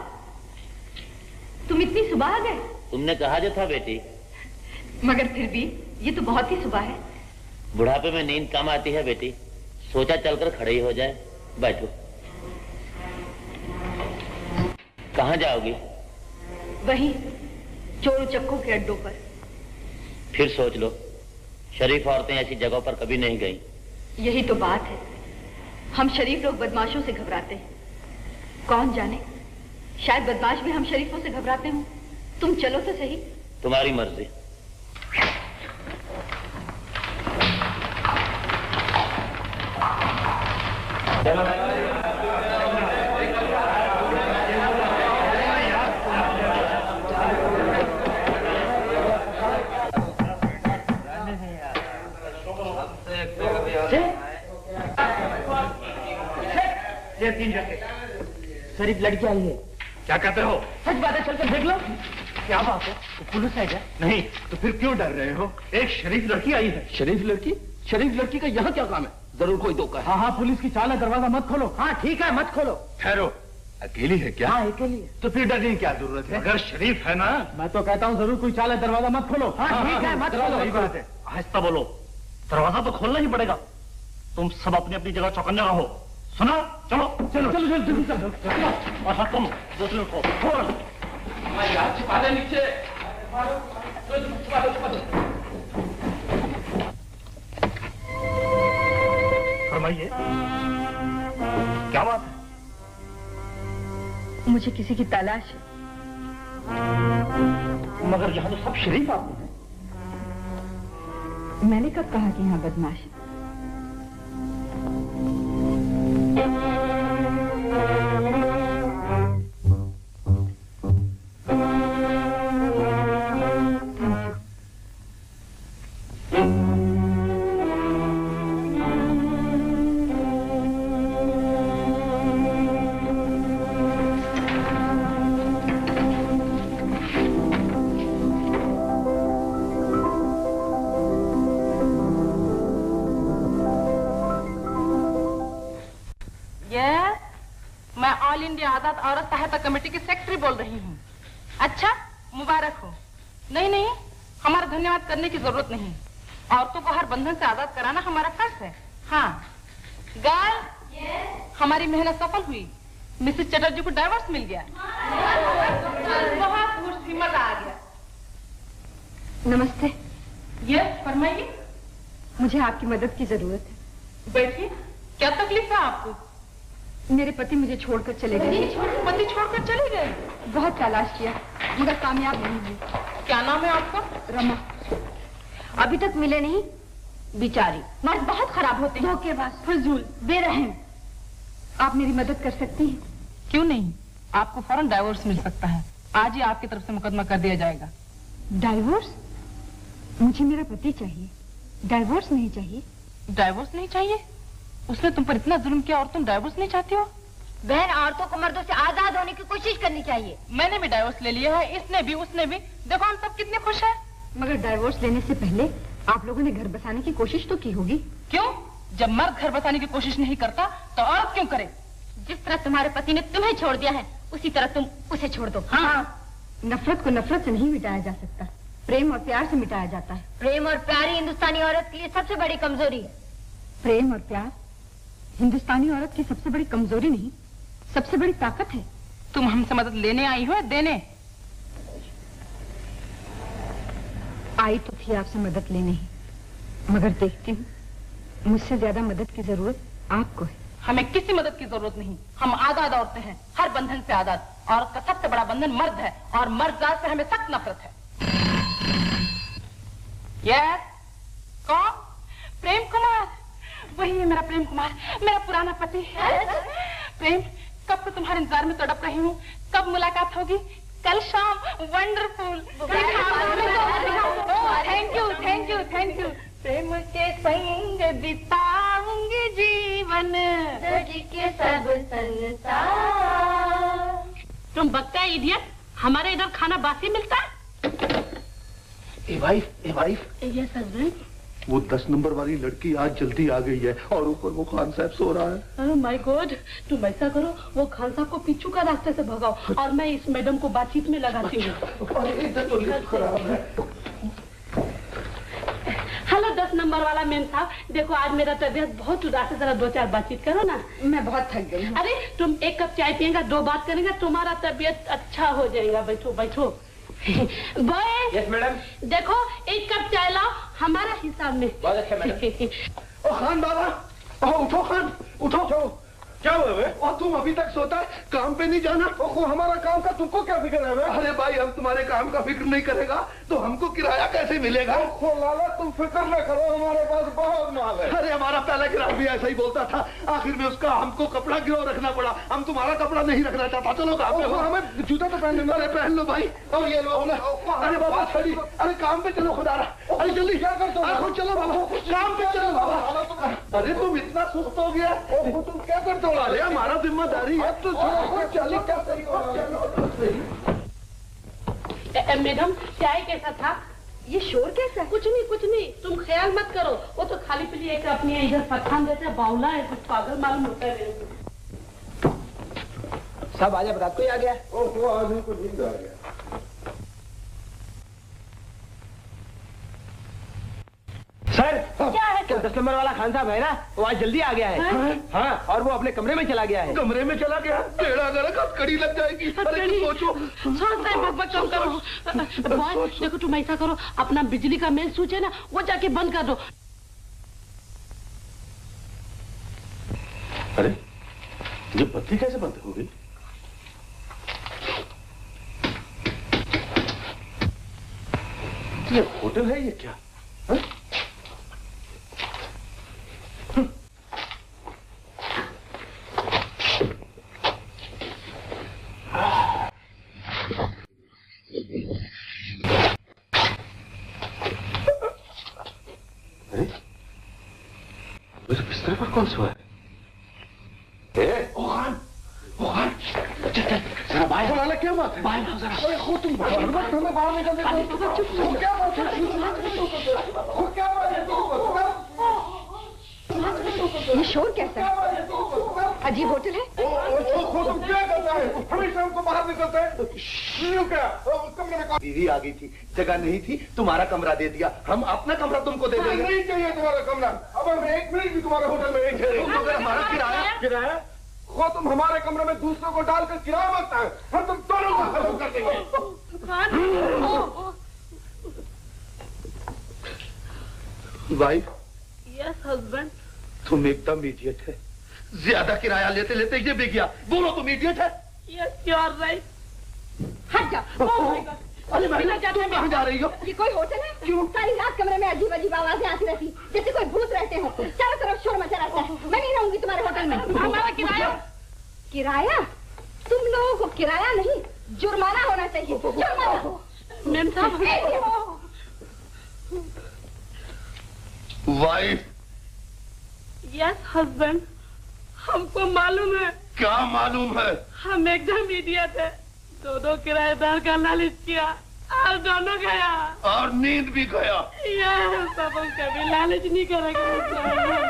तुम इतनी सुबह आ गए? तुमने कहा जो था बेटी। मगर फिर भी ये तो बहुत ही सुबह है। बुढ़ापे में नींद कम आती है बेटी, सोचा चलकर खड़े ही हो जाए। बैठो। कहाँ जाओगी? वहीं चोर उचक्कों के अड्डों पर। फिर सोच लो, शरीफ औरतें ऐसी जगहों पर कभी नहीं गईं। यही तो बात है, हम शरीफ लोग बदमाशों से घबराते हैं। कौन जाने, शायद बदमाश भी हम शरीफों से घबराते हों। तुम चलो तो सही। तुम्हारी मर्जी। शरीफ लड़की आई है। क्या कहते हो? सच बात है, चलकर देख लो। क्या बात है? तो पुलिस है क्या? नहीं तो फिर क्यों डर रहे हो? एक शरीफ लड़की आई है। शरीफ लड़की? शरीफ लड़की का यहाँ क्या काम है? जरूर कोई धोखा है। हाँ हाँ, पुलिस की चाल है, दरवाजा मत खोलो। हाँ ठीक है, मत खोलो। ठहरो, अकेली है क्या? हाँ अकेली है। तो फिर डरने की क्या जरूरत है? अगर शरीफ है ना। मैं तो कहता हूँ जरूर कोई चाल है, दरवाजा मत खोलो। हाँ ठीक है, मत खोलो। आहिस्ता बोलो, दरवाजा तो खोलना ही पड़ेगा। तुम सब अपनी अपनी जगह चौकन्ने रहो, सुना? चलो चलो चलो चलो जल्दी चलो। और हाँ तुम दूसरे को खोल। हमारी हाथ छिपा दे नीचे। फरमाइए, क्या बात है? मुझे किसी की तलाश है। मगर यहाँ तो सब शरीफ आदमी हैं। मैंने कब कहा कि यहाँ बदमाश है? औरत सहायता कमेटी की सेक्रेटरी बोल रही हूँ। अच्छा, मुबारक हो। नहीं नहीं, हमारा धन्यवाद करने की जरूरत नहीं है। औरतों को हर बंधन से आजाद कराना हमारा फर्ज है। हाँ गर्ल yes. हमारी मेहनत सफल हुई। मिसेस चटर्जी को डाइवर्स मिल गया। बहुत हिम्मत आ गया। नमस्ते। यस फरमाइए। मुझे आपकी मदद की जरूरत है। बैठिए। क्या तकलीफ है आपको? मेरे पति मुझे छोड़कर चले गए। पति छोड़कर चले गए? बहुत तलाश किया मगर कामयाब नहीं हुई। क्या नाम है आपका? रमा। अभी तक मिले नहीं। बिचारी मर्द बहुत खराब होते हैं। धोखेबाज, फजूल, बेरहम। आप मेरी मदद कर सकती हैं? क्यों नहीं, आपको फौरन डाइवोर्स मिल सकता है। आज ही आपकी तरफ से मुकदमा कर दिया जाएगा। डाइवोर्स? मुझे मेरा पति चाहिए, डाइवोर्स नहीं चाहिए। डाइवोर्स नहीं चाहिए? उसने तुम पर इतना जुल्म किया और तुम डाइवोर्स नहीं चाहती हो? बहन, औरतों को मर्दों से आजाद होने की कोशिश करनी चाहिए। मैंने भी डाइवोर्स ले लिया है, इसने भी, उसने भी। देखो हम सब कितने खुश हैं। मगर डाइवोर्स लेने से पहले आप लोगों ने घर बसाने की कोशिश तो की होगी। क्यों? जब मर्द घर बसाने की कोशिश नहीं करता तो औरत क्यों करे? जिस तरह तुम्हारे पति ने तुम्हें छोड़ दिया है उसी तरह तुम उसे छोड़ दो। हाँ, हाँ। नफरत को नफरत से नहीं मिटाया जा सकता, प्रेम और प्यार से मिटाया जाता है। प्रेम और प्यार ही हिंदुस्तानी औरत के लिए सबसे बड़ी कमजोरी है। प्रेम और प्यार हिंदुस्तानी औरत की सबसे बड़ी कमजोरी नहीं, सबसे बड़ी ताकत है। तुम हमसे मदद लेने आई हो या देने? आई तो थी आपसे मदद लेने ही, मगर देखती हूँ मुझसे ज्यादा मदद की जरूरत आपको है। हमें किसी मदद की जरूरत नहीं, हम आजाद औरतें हैं, हर बंधन से आजाद। औरत का सबसे बड़ा बंधन मर्द है और मर्द जात से हमें सख्त नफरत है। यस, कौन? प्रेम कुमार। वही है मेरा प्रेम कुमार, मेरा पुराना पति। प्रेम, कब से तुम्हारे इंतजार में तड़प रही हूँ, कब मुलाकात होगी? कल शाम। Wonderful. Thank you thank you thank you. प्रेम के संग बिताऊंगी जीवन, सजी के सब संसार। तुम बकता इडियट, हमारे इधर खाना बासी मिलता है। ए वाइफ, ए वाइफ। Yes husband. वो दस नंबर वाली लड़की आज जल्दी आ गई है और ऊपर वो खान साहब सो रहा है। माय गॉड, तुम ऐसा करो वो खान साहब को पिच्चू का रास्ते से भगाओ और मैं इस मैडम को बातचीत में लगाती हूँ। हेलो दस नंबर वाला मैम साहब, देखो आज मेरा तबीयत बहुत उदास है, जरा दो चार बातचीत करो ना, मैं बहुत थक गई हूँ। अरे तुम एक कप चाय पिएगा, दो बात करेंगे, तुम्हारा तबीयत अच्छा हो जाएगा। बैठो बैठो। बॉय। Yes madam. देखो एक कप चाय लाओ, हमारा हिसाब में। बहुत अच्छा मैडम। ओ खान बाबा, ओ उठो खान, उठो। क्या हुआ है? और तुम अभी तक सोता है, काम पे नहीं जाना? ओहो, हमारा काम का तुमको क्या फिक्र है वे? अरे भाई, हम तुम्हारे काम का फिक्र नहीं करेगा तो हमको किराया कैसे मिलेगा? ओहो लाला, तुम फिक्र न करो, हमारे पास बहुत माल है। अरे हमारा पहला ग्राहक भी ऐसा ही बोलता था, आखिर में उसका हमको कपड़ा क्यों रखना पड़ा, हम तुम्हारा कपड़ा नहीं रखना चाहता। चलो काम, हमें जूता तो पहन लो। अरे पहन लो भाई। और ये लो। अरे बाबा छोड़ी, अरे काम पे चलो खुदा। अरे जल्दी क्या करते, चलो बाबा काम पे चलो बाबा। अरे तुम इतना सुस्त हो गया, तुम क्या करते हो? अरे हमारा जिम्मेदारी है तो चलो क्या सही। मैडम चाय कैसा था? ये शोर कैसा है? कुछ नहीं कुछ नहीं, तुम ख्याल मत करो, वो तो खाली पीली एक अपनी इधर पठान जैसा बावला है, कुछ पागल मालूम होता है। सब आजा, रात को ही आ गया। ओहो, आदमी को नींद आ गया। सर क्या है? तो दस नंबर वाला खान साहब है ना, वो आज जल्दी आ गया है। हाँ? हाँ, और वो अपने कमरे में चला गया है। कमरे में चला गया? टेढ़ा गलत कड़ी लग जाएगी। अरे सोचो, बॉय देखो तुम ऐसा करो, अपना बिजली का मेन स्विच है ना, वो जाके बंद कर दो। अरे जब बत्ती कैसे बंद हो गई? ये होटल है ये क्या? हा? कौन सा है? जरा बाहर आओ ना। क्या बात है? बाहर आओ जरा। अरे खुद तुम बाहर निकल जाओ। चुप हो। क्या बात है? खुद क्या बात है? ये शोर कैसा है? अजीब होटल है। खुद तुम क्या करता है? हमेशा हमको बाहर निकलता है। रखा। दीदी आ गई थी, जगह नहीं थी, तुम्हारा कमरा दे दिया। हम अपना कमरा तुमको दे देंगे। नहीं चाहिए तुम्हारा कमरा, अब हम एक मिनट भी तुम्हारे होटल में नहीं ठहरेंगे। तुम अगर हमारा किराया किराया खो तुम हमारे कमरे में दूसरों को डालकर किराया मांगता है, हम तुम दोनों को खत्म कर देंगे। वाइफ, यस हस्बैंड, तुम एकदम इडियट है। ज्यादा किराया लेते लेते ये भी गया। बोलो तुम इडियट है। Yes you are right. हट जा। अरे तुम कहाँ जा रही हो? ये कोई होटल है? क्यों? सारी रात कमरे में अजीब अजीब आवाजें आती रहती, जैसे कोई भूत रहते हो। चारों तरफ शोर मचा रहता है। मैं नहीं रहूंगी तुम्हारे होटल में। हमारा किराया किराया तुम लोगों को किराया नहीं जुर्माना होना चाहिए। मैम साहब, वाइफ, यस हस्बैंड, हमको मालूम है। क्या मालूम है? हम एकदम इडियट है। दोनों किराएदार का लालच किया और दोनों गया और नींद भी गया। यार सब हम कभी लालच नहीं करेंगे।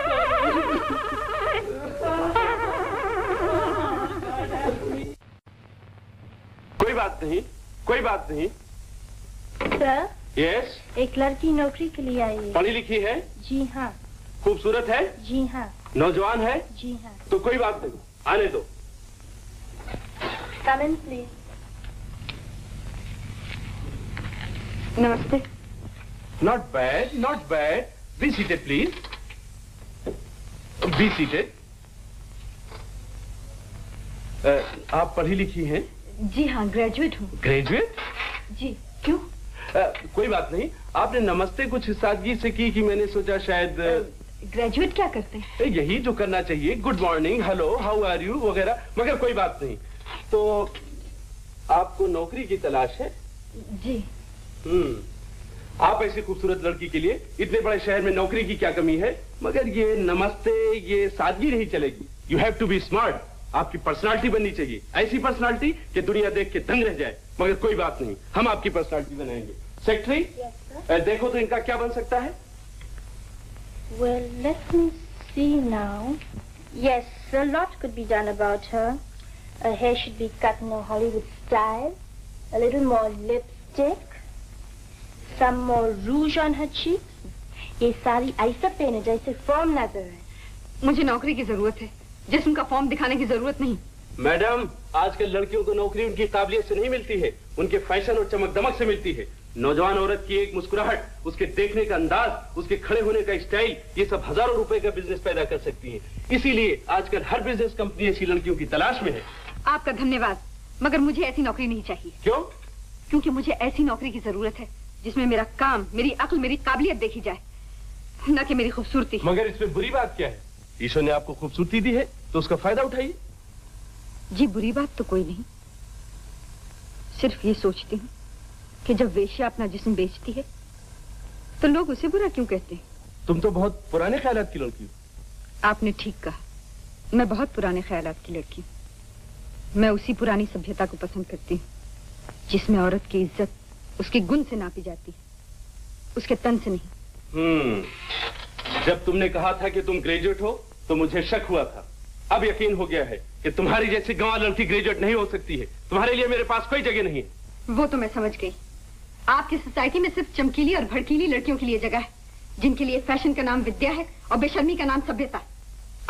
कोई बात नहीं, कोई बात नहीं। सर, यस, एक लड़की नौकरी के लिए आई है। पढ़ी लिखी है? जी हाँ। खूबसूरत है? जी हाँ। नौजवान है? जी हाँ। तो कोई बात नहीं, आने दो। Come in please. नमस्ते। Not bad, not bad. Be seated please, be seated. आप पढ़ी लिखी हैं? जी हाँ, ग्रेजुएट हूँ। ग्रेजुएट? जी। क्यों? uh, कोई बात नहीं। आपने नमस्ते कुछ सादगी से की कि मैंने सोचा शायद uh, ग्रेजुएट क्या करते हैं? यही जो करना चाहिए, good morning, hello, how are you वगैरह। मगर कोई बात नहीं। तो आपको नौकरी की तलाश है? जी। हम्म। आप ऐसी खूबसूरत लड़की के लिए इतने बड़े शहर में नौकरी की क्या कमी है? मगर ये नमस्ते, ये सादगी नहीं चलेगी। You have to be smart. आपकी पर्सनालिटी बननी चाहिए, ऐसी पर्सनालिटी कि दुनिया देख के दंग रह जाए। मगर कोई बात नहीं, हम आपकी पर्सनालिटी बनाएंगे। सेक्रेटरी, yes, देखो तो इनका क्या बन सकता है। Well, let me see now. Yes, a lot could be done about her. Her hair should be cut in a Hollywood style. A little more lipstick. Some more rouge on her cheeks. ये सारी ऐसा पहने जैसे form ना करे। मुझे नौकरी की जरूरत है, जिस्म का फॉर्म दिखाने की जरूरत नहीं। मैडम, आजकल लड़कियों को नौकरी उनकी काबिलियत से नहीं मिलती है, उनके फैशन और चमक दमक से मिलती है। नौजवान औरत की एक मुस्कुराहट, उसके देखने का अंदाज, उसके खड़े होने का स्टाइल, ये सब हजारों रुपए का बिजनेस पैदा कर सकती है। इसीलिए आजकल हर बिजनेस कंपनी ऐसी लड़कियों की तलाश में है। आपका धन्यवाद, मगर मुझे ऐसी नौकरी नहीं चाहिए। क्यों? क्योंकि मुझे ऐसी नौकरी की जरूरत है जिसमें मेरा काम, मेरी अक्ल, मेरी काबिलियत देखी जाए, न कि मेरी खूबसूरती। मगर इसमें बुरी बात क्या है? ईश्वर ने आपको खूबसूरती दी है तो उसका फायदा उठाइए। जी, बुरी बात तो कोई नहीं। सिर्फ ये सोचती हूँ कि जब वेश्या अपना जिस्म बेचती है तो लोग उसे बुरा क्यों कहते हैं? तुम तो बहुत पुराने ख्यालात की लड़की हो। आपने ठीक कहा, मैं बहुत पुराने ख्यालात की लड़की हूँ। मैं उसी पुरानी सभ्यता को पसंद करती हूँ जिसमें औरत की इज्जत उसके गुण से नापी जाती है, उसके तन से नहीं। हम्म। जब तुमने कहा था कि तुम ग्रेजुएट हो तो मुझे शक हुआ था, अब यकीन हो गया है कि तुम्हारी जैसी गंवा लड़की ग्रेजुएट नहीं हो सकती है। तुम्हारे लिए मेरे पास कोई जगह नहीं है। वो तो मैं समझ गई। आपकी सोसाइटी में सिर्फ चमकीली और भड़कीली लड़कियों के लिए जगह है, जिनके लिए फैशन का नाम विद्या है और बेशर्मी का नाम सभ्यता।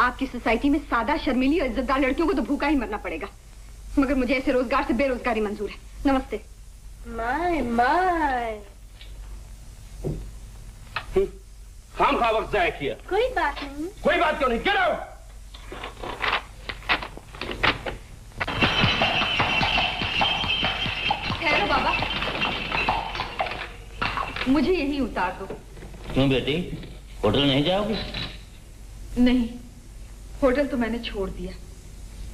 आपकी सोसाइटी में सादा, शर्मीली और इज्जतदार लड़कियों को तो भूखा ही मरना पड़ेगा। मगर मुझे ऐसे रोजगार से बेरोजगारी मंजूर है। नमस्ते। माय माय, खाम खा वक्त जाया किया। कोई बात नहीं। कोई बात क्यों नहीं? Get out. ठहरो बाबा, मुझे यही उतार दो। क्यों बेटी, होटल नहीं जाओगी? नहीं, होटल तो मैंने छोड़ दिया।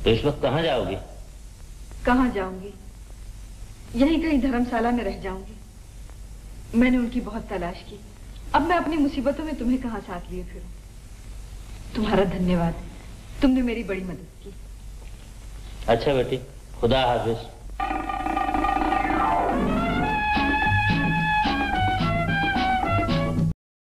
तो इस वक्त कहाँ जाओगी? कहाँ जाऊंगी, यहीं कहीं धर्मशाला में रह जाऊंगी। मैंने उनकी बहुत तलाश की। अब मैं अपनी मुसीबतों में तुम्हें कहाँ साथ लिए फिरूं। तुम्हारा धन्यवाद, तुमने मेरी बड़ी मदद की। अच्छा बेटी, खुदा हाफिज।